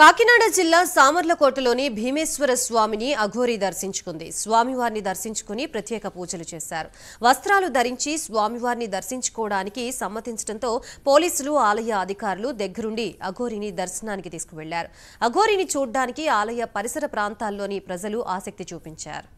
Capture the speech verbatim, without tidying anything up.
కాకినాడ జిల్లా సామర్లకోటలోని భీమేశ్వరస్వామిని అఘోరి దర్శించుకుంది. స్వామివారిని దర్శించుకుని ప్రత్యేక పూజలు చేశారు. వస్త్రాలు ధరించి స్వామివారిని దర్శించుకోవడానికి సమ్మతించడంతో పోలీసులు ఆలయ అధికారులు దగ్గరుండి అఘోరిని దర్శనానికి తీసుకువెళ్లారు. అఘోరిని చూడడానికి ఆలయ పరిసర ప్రాంతాల్లోని ప్రజలు ఆసక్తి చూపించారు.